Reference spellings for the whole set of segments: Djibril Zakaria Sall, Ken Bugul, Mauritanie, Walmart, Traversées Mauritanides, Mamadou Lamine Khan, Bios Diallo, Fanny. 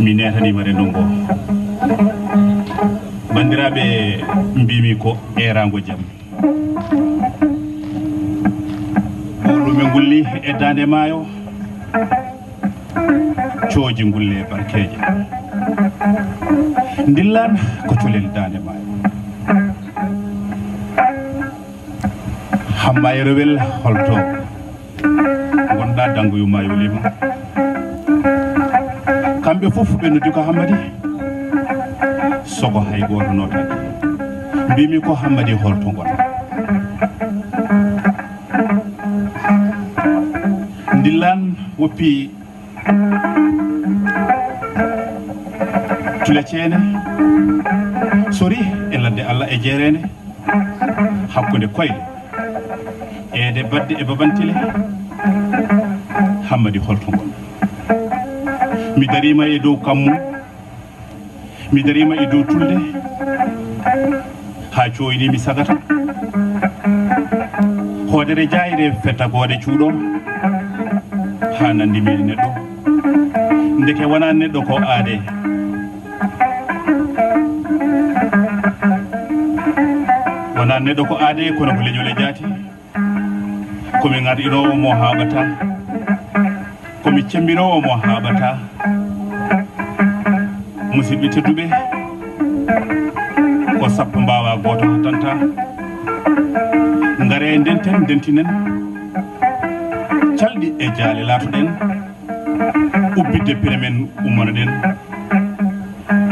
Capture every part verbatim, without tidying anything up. minetani marendongo bandirabe mbimi ko erango jam lume ngulli e dande mayo cioji ngulle barkeje ndillan ko tolel dande mayo hamay rewel holto gonda dangu mayo lima kambe fofu be no diko hamadi soko hay goto nota bimi ko hamadi holto gon ndillan wopi tula tiene sori elande alla e jerene hakkunde koyde e de badde e babantile hamadi holto gon mi darima e dow kammu mi darima e dow tulde ha cooyni mi sagata hodere jayre fetta gode cuudo ha nandi mi neddo ndeke wona neddo ko aade wona neddo ko aade ko no lejole jaati ko mi ngadi do mo haabata ko mi cembiro mo haabata musibi tedube ko sappo mbawa goto tanta ngare denten dentinen caldi e jale latoden ubbide peremen umonaden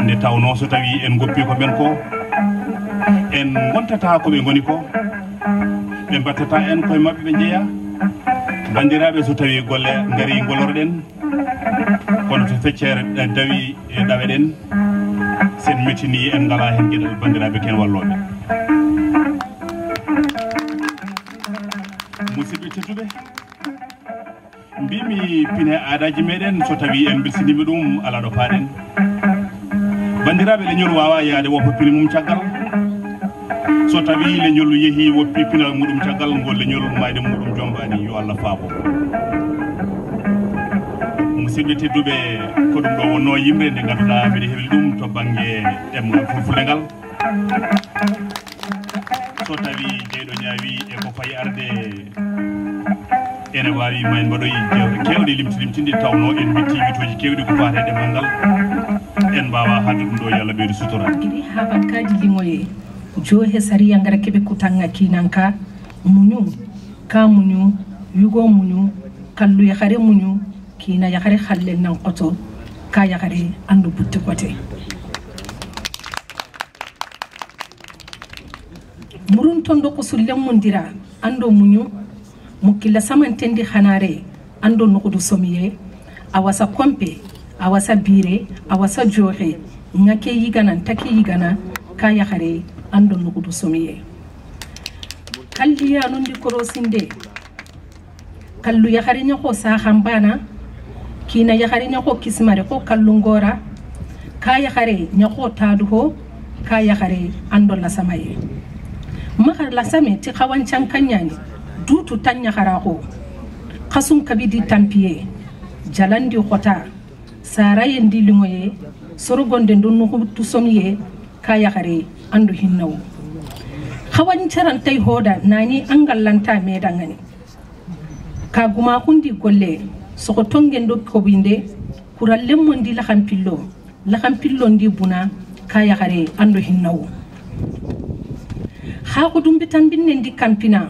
ne tawno so tawi en goppi ko ben ko en gontata ko be goni ko be battata en koy mabbe be jeya bandirabe so tawi golle ngari golorden kono to feccere dawi e daweden sen metini en dala hen gedal bandirabe ken wallobe musibi tedube mbimi pine adaji meden so tawi en bilsinimi dum ala do faden bandirabe le ñol wawa yaade wo popini mum tiagal so tawi le ñol yehi wo pipinal mudum tiagal ngol le ñol mayde mudum jombani yo Allah faabo musibete dubbe ko dum do wonno yimbe de gadda be hebel dum to bangé dem fofu legal so tawi jeedo nyaawi e ko fay arde ene wawi may mbodo yi jewde kewde limti limtinde tawno en bitti witoji kewde ko faate de mangal en baba hande dum do Yalla be sutora gidi haban kaji gimoli johe sariya ngara kebe kutanga kinanka munyu ka munyu yugo munyu kallu ya khare munyu kina ya khare khalle nan qoto ka ya khare andu butte kote murun tondo ko sullem mondira ando munyu mukilla samantendi hanare ando nokudu somiye awasa kompe awasa bire awasa johe ngake yigana ntake yigana kaya khare ando nokudu somiye kalliya nondi korosinde kallu ya khare nyako sa khambana kina ya khare nyako kismare ko kallungora kaya khare nyako taduho kaya khare ando la samaye mahar la same ti khawan chankanyani dutu tanya harako kasum kabidi tampiye jalandi khota saraye ndilimoye sorogonde ndonu hutu somiye kaya khare andu hinnawo khawani charan tay hoda nani angallanta medangani kaguma kundi golle soko tongen do kobinde kuralle mondi la hampillo la hampillo ndi buna kaya khare andu hinnawo haako dum bitan binne ndi kampina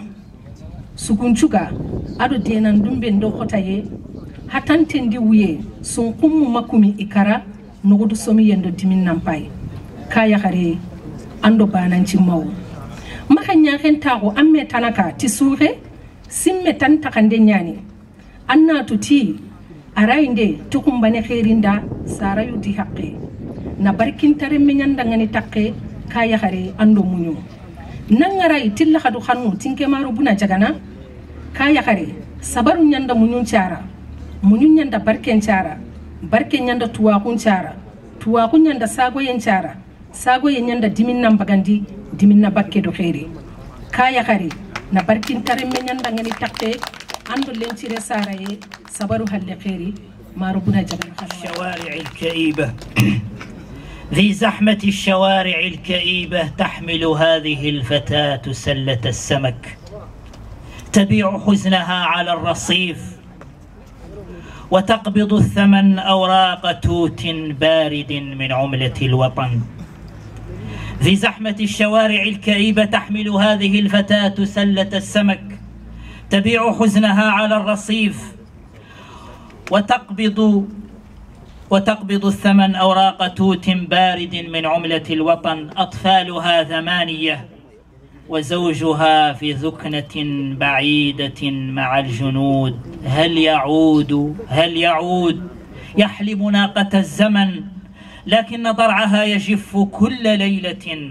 sukunchuka ado denan dumbe ndo hotaye hatante ndi wuye sun kummu makumi ikara nogodu somi yendo dimin nampay kaya khare ando bananci maw makanya hen taako amme tanaka ti suure simme tan takande nyani anna tuti arainde tukumbane khairinda sarayu di haqqi na barkin tare menyanda ngani takke kaya khare ando munyu nangarai tilla khadu khanu tinke maru buna jagana kaya khare sabaru nyanda munyun cara munyun nyanda barken cara barken nyanda tuwa kun cara tuwa kun nyanda sago yen cara sago yen nyanda diminna bagandi diminna bakke do khairi kaya khare na barkin tare men nyanda ngani takte ando len ci re saraye sabaru halle khairi الشوارع الكئيبة، ذي زحمة الشوارع الكئيبة تحمل هذه الفتاة سلة السمك، تبيع حزنها على الرصيف وتقبض الثمن أوراق توت بارد من عملة الوطن. ذي زحمة الشوارع الكئيبة تحمل هذه الفتاة سلة السمك، تبيع حزنها على الرصيف وتقبض وتقبض الثمن أوراق توت بارد من عملة الوطن. أطفالها ثمانية وزوجها في ذكنة بعيدة مع الجنود. هل يعود هل يعود يحلم ناقة الزمن، لكن ضرعها يجف كل ليلة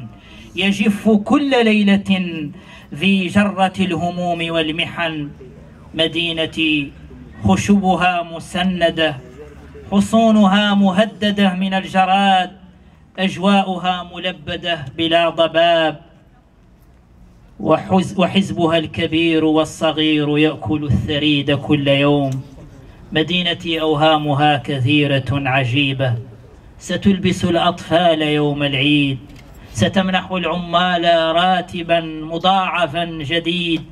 يجف كل ليلة ذي جرة الهموم والمحن. مدينتي خشبها مسندة، حصونها مهددة من الجراد، أجواؤها ملبدة بلا ضباب، وحزبها الكبير والصغير يأكل الثريد كل يوم. مدينتي أوهامها كثيرة عجيبة، ستلبس الأطفال يوم العيد، ستمنح العمال راتبا مضاعفا جديد،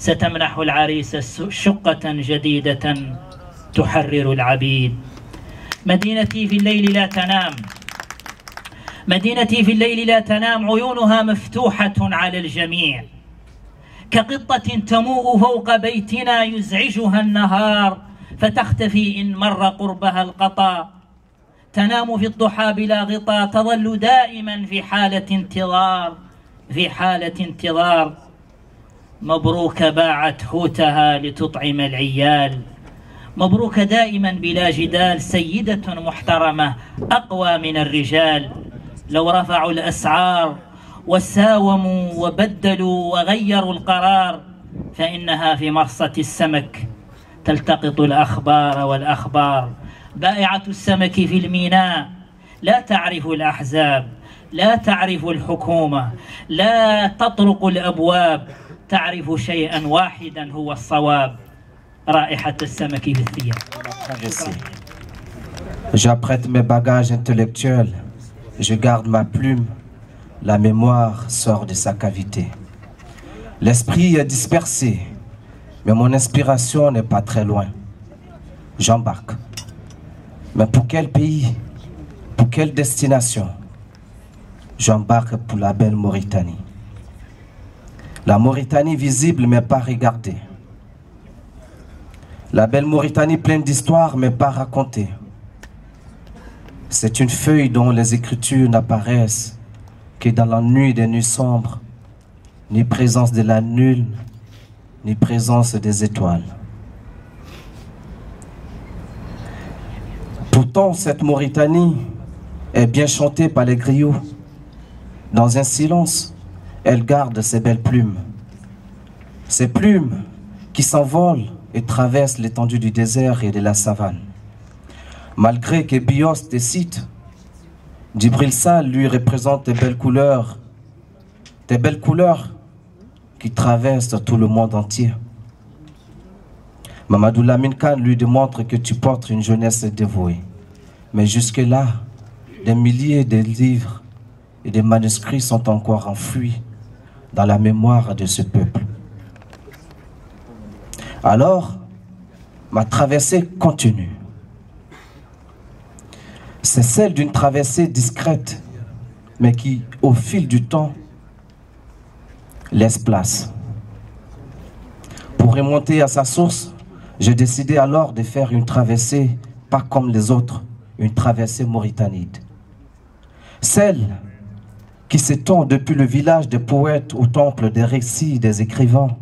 ستمنح العريس شقة جديدة تحرر العبيد. مدينتي في الليل لا تنام مدينتي في الليل لا تنام عيونها مفتوحة على الجميع، كقطة تموء فوق بيتنا يزعجها النهار فتختفي إن مر قربها القطا. تنام في الضحى بلا غطاء، تظل دائما في حالة انتظار في حالة انتظار. مبروك باعت حوتها لتطعم العيال، مبروك دائما بلا جدال، سيدة محترمة أقوى من الرجال. لو رفعوا الأسعار وساوموا وبدلوا وغيروا القرار، فإنها في مرصة السمك تلتقط الأخبار والأخبار. بائعة السمك في الميناء لا تعرف الأحزاب، لا تعرف الحكومة، لا تطرق الأبواب، تعرف شيئا واحدا هو الصواب: رائحة السمك في الثياب. J'apprête mes bagages intellectuels, je garde ma plume, la mémoire sort de sa cavité. L'esprit est dispersé, mais mon inspiration n'est pas très loin. J'embarque. Mais pour quel pays, pour quelle destination? J'embarque pour la belle Mauritanie. La Mauritanie visible mais pas regardée. La belle Mauritanie pleine d'histoires mais pas racontée. C'est une feuille dont les écritures n'apparaissent que dans la nuit des nuits sombres, ni présence de la lune, ni présence des étoiles. Pourtant, cette Mauritanie est bien chantée par les griots. Dans un silence, elle garde ses belles plumes. Ces plumes qui s'envolent et traverse l'étendue du désert et de la savane. Malgré que Bios te cite, Djibril Sall lui représente tes belles couleurs, tes belles couleurs qui traversent tout le monde entier. Mamadou Lamine Khan lui démontre que tu portes une jeunesse dévouée. Mais jusque-là, des milliers de livres et de manuscrits sont encore enfouis dans la mémoire de ce peuple. Alors, ma traversée continue. C'est celle d'une traversée discrète, mais qui, au fil du temps, laisse place. Pour remonter à sa source, j'ai décidé alors de faire une traversée, pas comme les autres, une traversée mauritanide. Celle qui s'étend depuis le village des poètes au temple des récits des écrivains.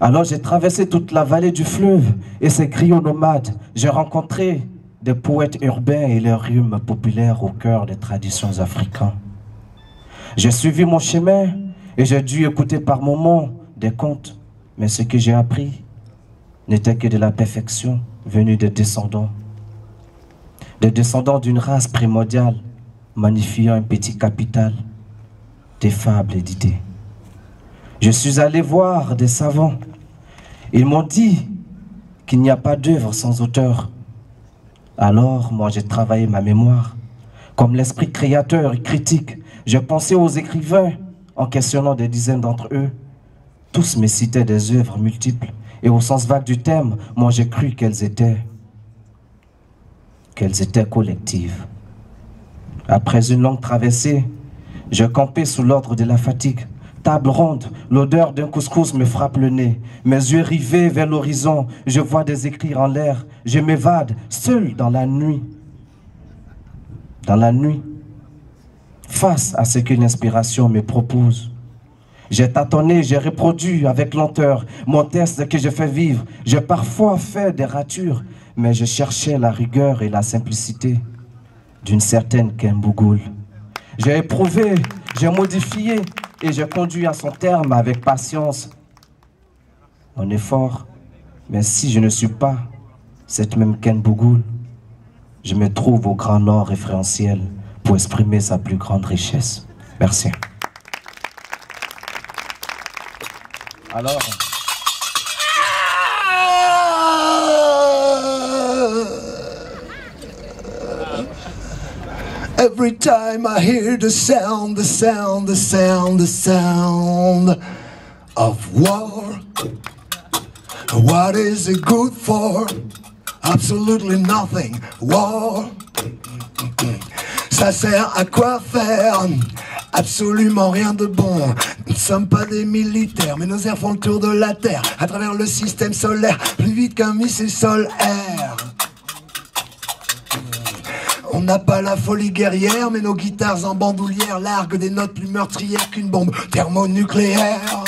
Alors j'ai traversé toute la vallée du fleuve et ces griots nomades. J'ai rencontré des poètes urbains et leurs rhumes populaires au cœur des traditions africaines. J'ai suivi mon chemin et j'ai dû écouter par moments des contes. Mais ce que j'ai appris n'était que de la perfection venue des descendants. Des descendants d'une race primordiale, magnifiant un petit capital, des fables et d'idées. Je suis allé voir des savants. Ils m'ont dit qu'il n'y a pas d'œuvre sans auteur. Alors, moi, j'ai travaillé ma mémoire. Comme l'esprit créateur et critique, j'ai pensé aux écrivains en questionnant des dizaines d'entre eux. Tous me citaient des œuvres multiples, et au sens vague du terme, moi, j'ai cru qu'elles étaient, qu'elles étaient collectives. Après une longue traversée, j'ai campé sous l'ordre de la fatigue. Table ronde, l'odeur d'un couscous me frappe le nez. Mes yeux rivés vers l'horizon, je vois des écrits en l'air. Je m'évade, seul dans la nuit. Dans la nuit, face à ce qu'une inspiration me propose. J'ai tâtonné, j'ai reproduit avec lenteur mon test que je fais vivre. J'ai parfois fait des ratures, mais je cherchais la rigueur et la simplicité d'une certaine Ken Bugul. J'ai éprouvé, j'ai modifié, et j'ai conduit à son terme avec patience mon effort. Mais si je ne suis pas cette même Ken Bugul, je me trouve au Grand Nord référentiel pour exprimer sa plus grande richesse. Merci. Alors, every time I hear the sound, the sound, the sound, the sound of war, what is it good for? Absolutely nothing. War, ça sert à quoi faire? Absolument rien de bon. Nous ne sommes pas des militaires, mais nos airs font le tour de la Terre, à travers le système solaire, plus vite qu'un missile solaire. On n'a pas la folie guerrière, mais nos guitares en bandoulière larguent des notes plus meurtrières qu'une bombe thermonucléaire.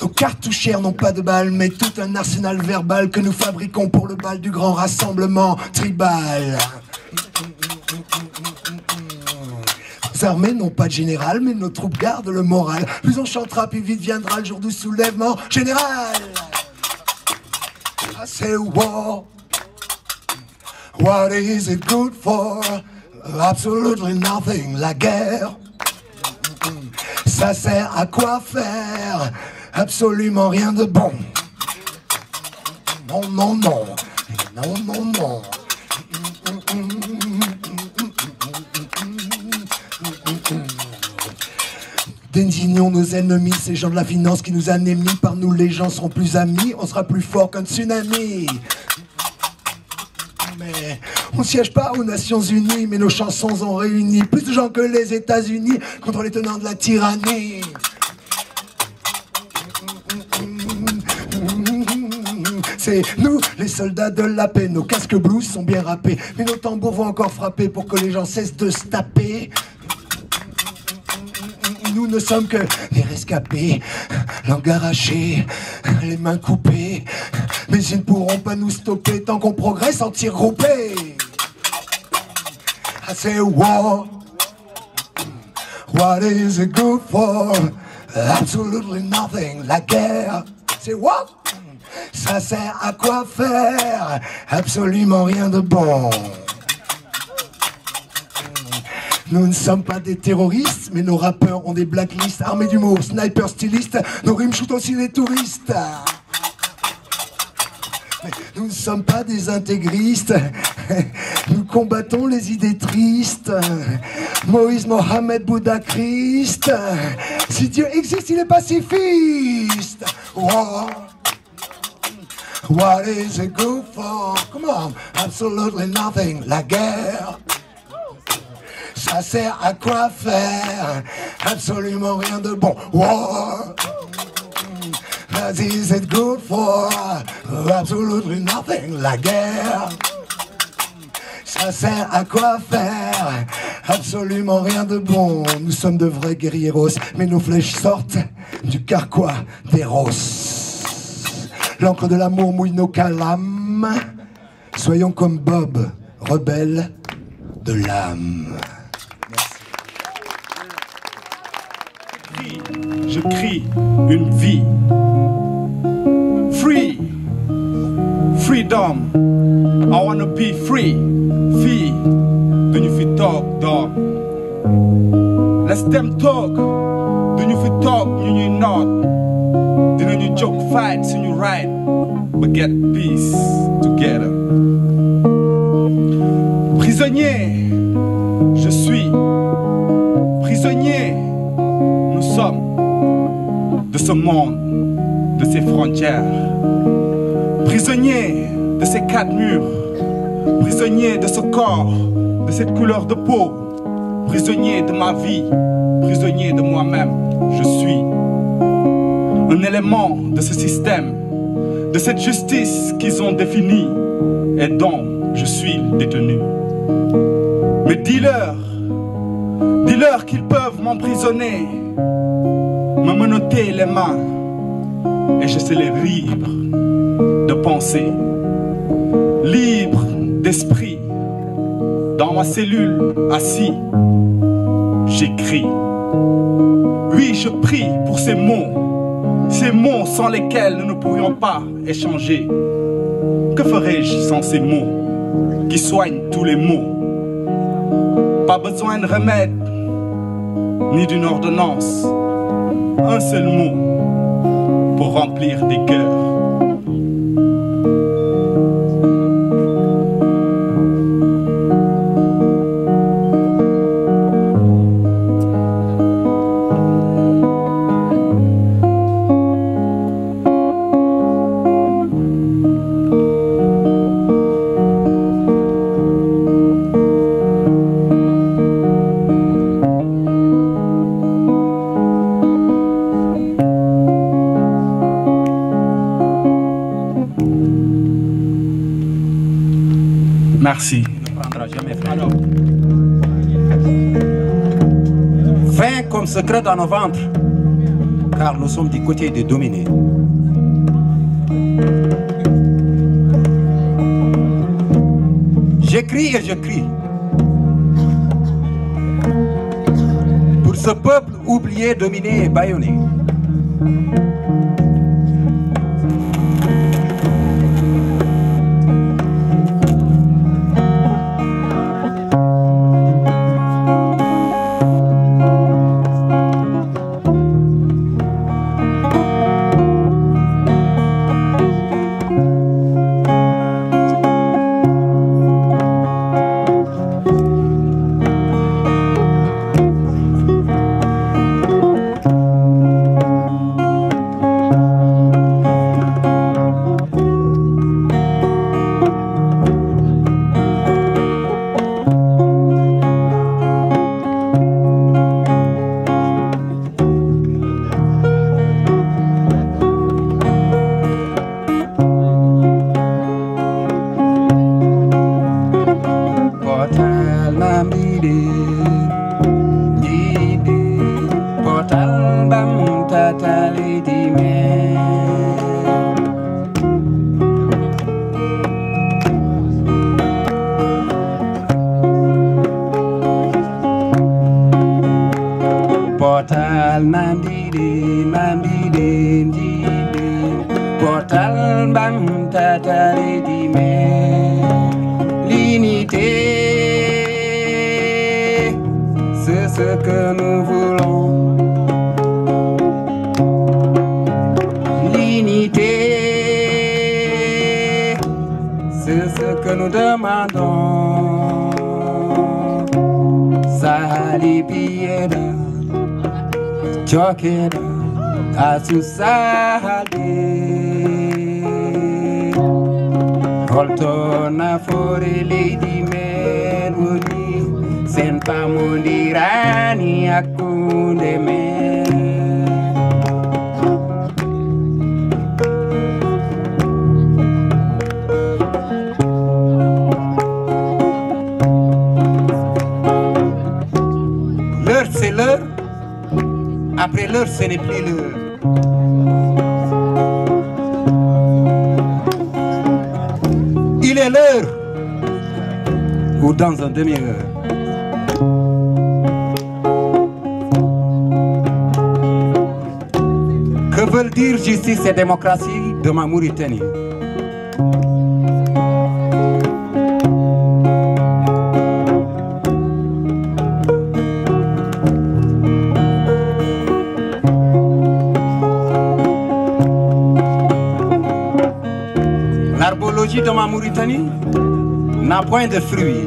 Nos cartouchières n'ont pas de balles, mais tout un arsenal verbal que nous fabriquons pour le bal du grand rassemblement tribal. Nos armées n'ont pas de général, mais nos troupes gardent le moral. Plus on chantera, plus vite viendra le jour du soulèvement général. I say war, what is it good for? Absolutely nothing. La guerre, ça sert à quoi faire? Absolument rien de bon. Non, non, non, non, non, non. Désignons nos ennemis, ces gens de la finance qui nous anémient. Par nous, les gens seront plus amis, on sera plus fort qu'un tsunami. Mais on ne siège pas aux Nations Unies, mais nos chansons ont réuni plus de gens que les États-Unis contre les tenants de la tyrannie. C'est nous, les soldats de la paix, nos casques blues sont bien râpés, mais nos tambours vont encore frapper pour que les gens cessent de se taper. Nous ne sommes que des rescapés, langue arrachée, les mains coupées, mais ils ne pourront pas nous stopper tant qu'on progresse en tir groupé. I say war, what is it good for? Absolutely nothing. La guerre, c'est what? Ça sert à quoi faire? Absolument rien de bon. Nous ne sommes pas des terroristes, mais nos rappeurs ont des blacklists, armés d'humour, snipers, stylistes, nos rimes shootent aussi les touristes. Mais nous ne sommes pas des intégristes, nous combattons les idées tristes. Moïse, Mohamed, Bouddha, Christ, si Dieu existe, il est pacifiste. War, what is it good for? Come on, absolutely nothing. La guerre, ça sert à quoi faire? Absolument rien de bon. War, that is it good for? Absolutely nothing. La guerre, ça sert à quoi faire? Absolument rien de bon. Nous sommes de vrais guerrieros, mais nos flèches sortent du carquois des roses. L'encre de l'amour mouille nos calames. Soyons comme Bob, rebelle de l'âme. Je crie une vie. Free, freedom. I wanna be free. Fee, do you feel talk, dog? Let's them talk. Do you feel talk? ñu ñuy noot dinañu jóg fight suñu right ba get peace together. Prisonnier je suis, prisonnier nous sommes de ce monde, de ses frontières, prisonnier de ces quatre murs, prisonnier de ce corps, de cette couleur de peau, prisonnier de ma vie, prisonnier de moi-même, je suis un élément de ce système, de cette justice qu'ils ont définie et dont je suis détenu. Mais dis-leur, dis-leur qu'ils peuvent m'emprisonner, me menotter les mains, et je serai libre de penser, libre d'esprit. Dans ma cellule, assis, j'écris. Oui, je prie pour ces mots, ces mots sans lesquels nous ne pourrions pas échanger. Que ferais-je sans ces mots qui soignent tous les maux? Pas besoin de remède, ni d'une ordonnance. Un seul mot pour remplir des cœurs. Merci. Vain comme secret dans nos ventres, car nous sommes du côté des dominés. J'écris et je crie pour ce peuple oublié, dominé et bâillonné. Justice et démocratie de ma Mauritanie. généalogie de ma Mauritanie n'a point de fruits.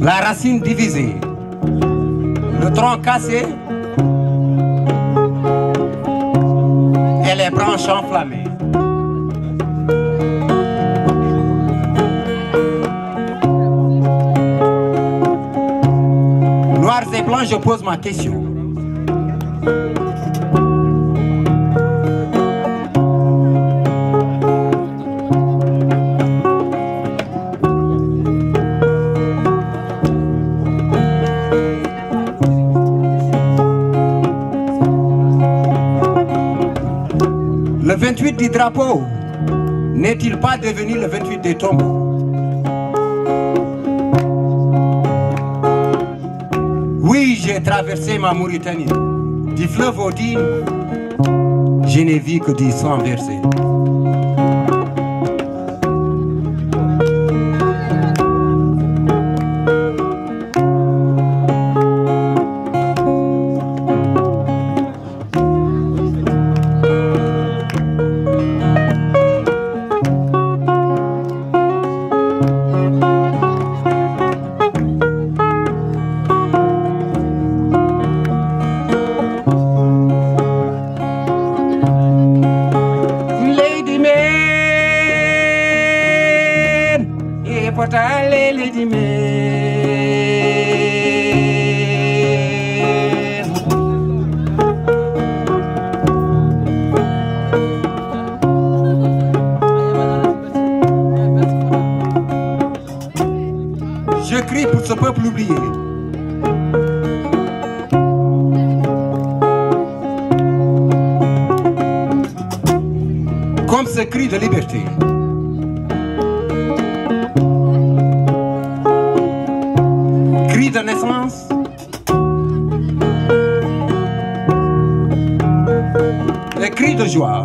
La racine divisée, le tronc cassé et les branches enflammées. Noirs et blancs, je pose ma question. Le vingt-huit du drapeau n'est-il pas devenu le vingt-huit des tombeaux? Oui, j'ai traversé ma Mauritanie. Du fleuve au Digne, je n'ai vu que du sang versé. Je crie pour ce peuple oublié. Comme ce cri de liberté. Cri de naissance. Et cri de joie.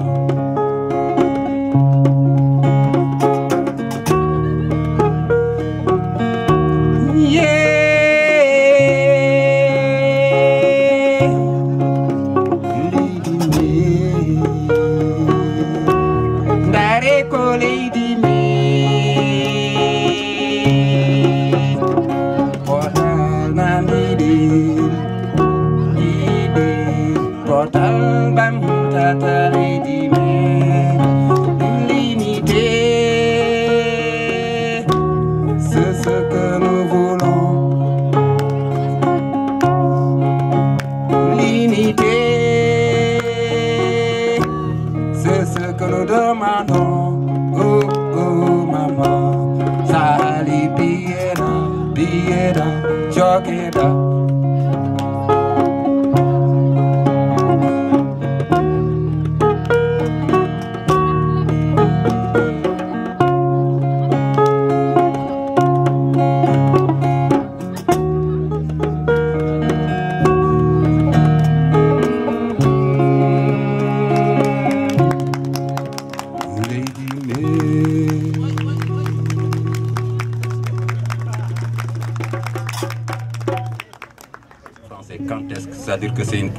C'est-à-dire que c'est une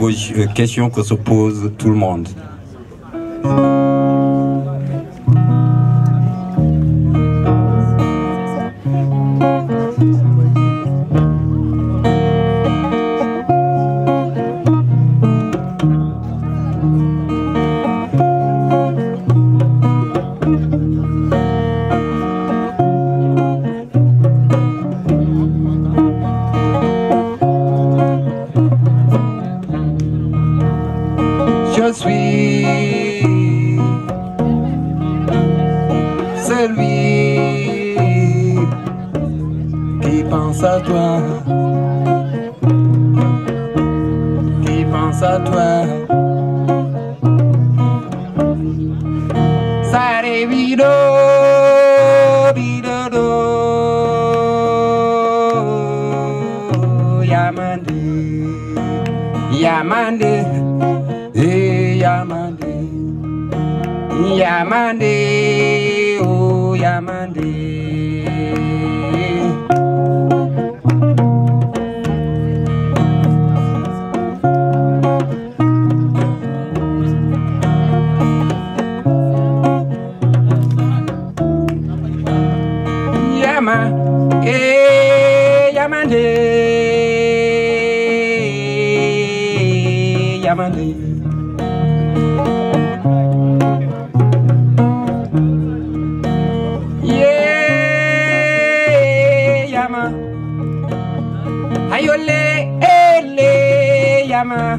question que se pose tout le monde. Yamani. Yeah, Yama. Ayole, ele, Yama.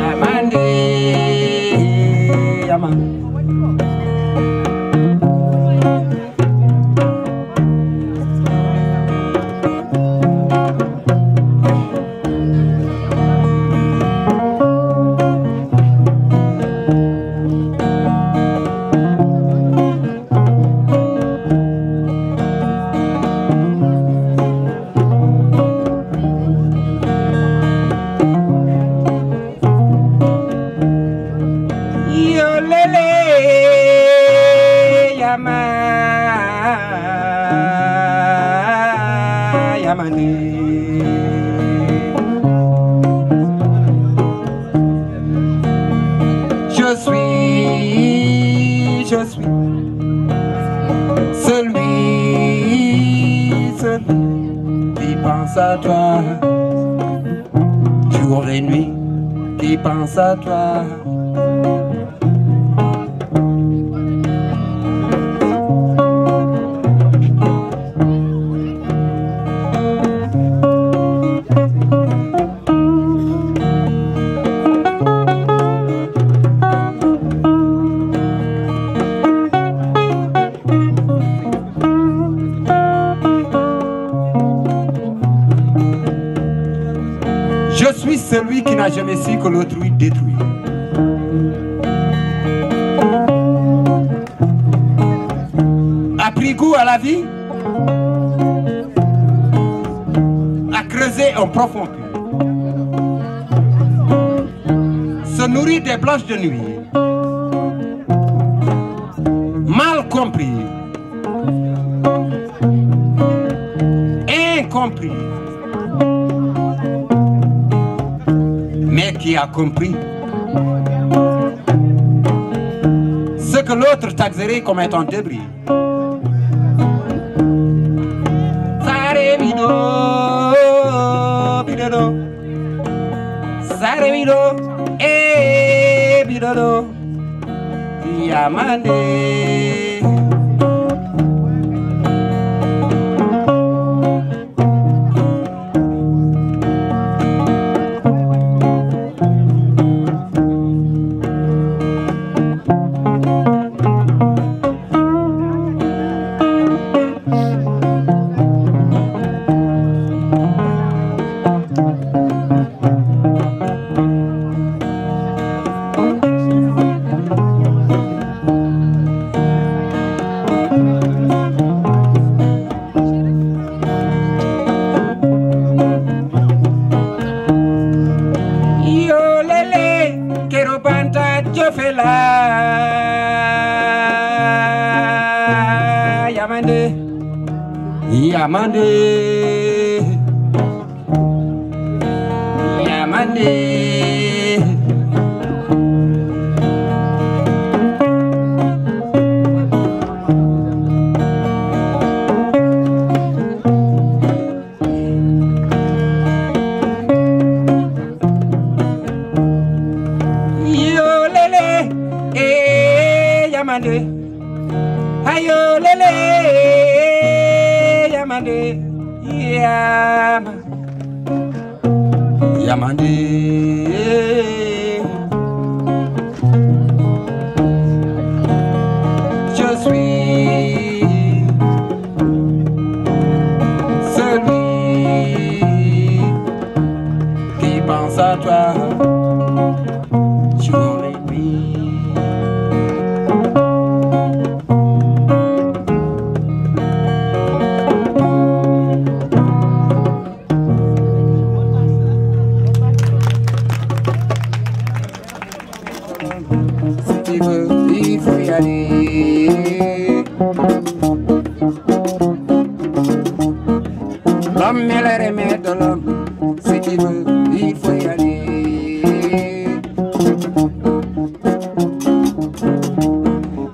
Yamani. Yama. Je suis, je suis celui, celui qui pense à toi, jour et nuit, qui pense à toi. Je suis celui qui n'a jamais su que l'autrui détruit. A pris goût à la vie, a creusé en profond puits, se nourrit des blanches de nuit, mal compris, incompris, mais qui a compris ce que l'autre taxerait comme étant débris. Yamande, Yamande. Yo lele, eh Yamande, ayo lele. Yamande, Yamande, je suis celui qui pense à toi, jour et nuit. L'homme est le remède de l'homme, si tu veux, il faut y aller.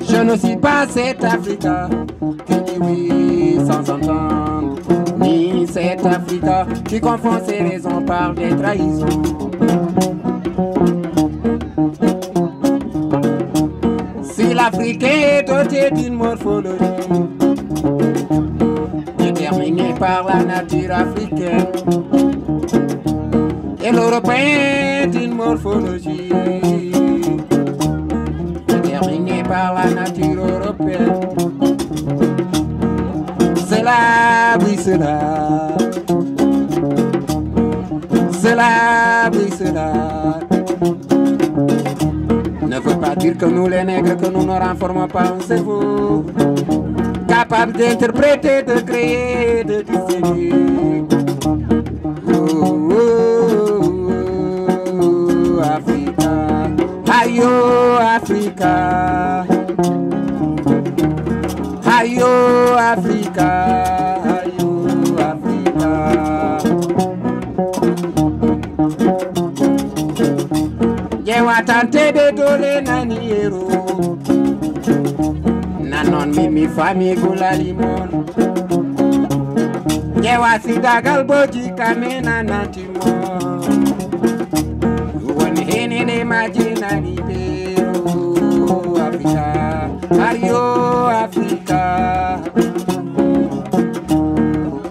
Je ne suis pas cet Africain qui dit oui sans entendre, ni habitat. Tu confonds ces raisons par des trahisons. Si l'Afrique est dotée d'une morphologie déterminée par la nature africaine, et l'Européen est une morphologie déterminée par la nature européenne. Cela brise là, cela brise là. Ne veut pas dire que nous les nègres, que nous ne renformons pas un cerveau capable d'interpréter, de créer, de discerner. Oh, oh, oh, Africa, ayo Africa, ayo Africa, ayo Africa. Yewa tante de dole naniero, nanon mimi fami gula limon. Yewa sida galboji kamena natimo, uone hene ne majina libero Africa, ayo Africa.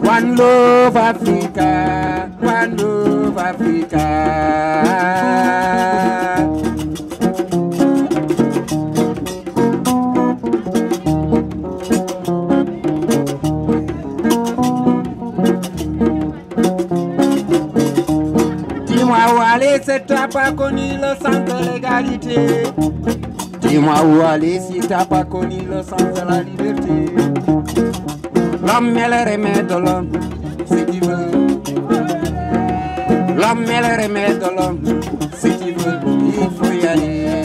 One love Africa, one love Africa. Dis-moi où aller, c'est t'as pas connu le sens de l'égalité. Dis-moi où aller si t'as pas connu le sens de la liberté. L'homme est le remède de l'homme, si tu veux. L'homme est le remède de l'homme, si tu veux. Il faut y aller.